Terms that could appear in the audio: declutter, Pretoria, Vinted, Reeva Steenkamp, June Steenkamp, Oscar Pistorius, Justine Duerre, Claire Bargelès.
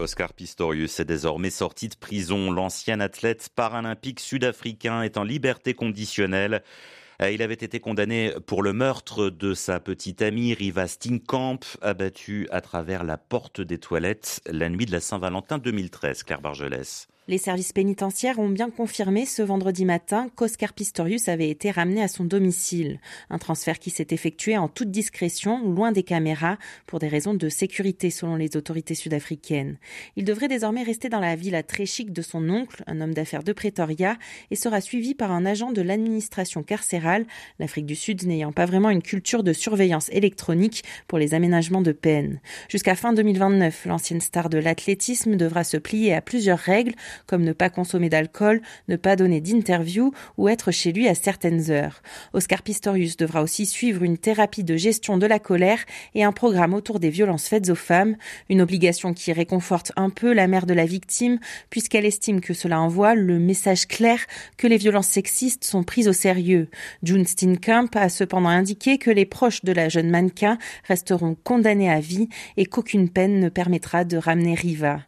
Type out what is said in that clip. Oscar Pistorius est désormais sorti de prison. L'ancien athlète paralympique sud-africain est en liberté conditionnelle. Il avait été condamné pour le meurtre de sa petite amie Reeva Steenkamp, abattue à travers la porte des toilettes la nuit de la Saint-Valentin 2013. Claire Bargelès. Les services pénitentiaires ont bien confirmé ce vendredi matin qu'Oscar Pistorius avait été ramené à son domicile. Un transfert qui s'est effectué en toute discrétion, loin des caméras, pour des raisons de sécurité selon les autorités sud-africaines. Il devrait désormais rester dans la villa très chic de son oncle, un homme d'affaires de Pretoria, et sera suivi par un agent de l'administration carcérale, l'Afrique du Sud n'ayant pas vraiment une culture de surveillance électronique pour les aménagements de peine. Jusqu'à fin 2029, l'ancienne star de l'athlétisme devra se plier à plusieurs règles, comme ne pas consommer d'alcool, ne pas donner d'interview ou être chez lui à certaines heures. Oscar Pistorius devra aussi suivre une thérapie de gestion de la colère et un programme autour des violences faites aux femmes, une obligation qui réconforte un peu la mère de la victime, puisqu'elle estime que cela envoie le message clair que les violences sexistes sont prises au sérieux. June Steenkamp a cependant indiqué que les proches de la jeune mannequin resteront condamnés à vie et qu'aucune peine ne permettra de ramener Reeva.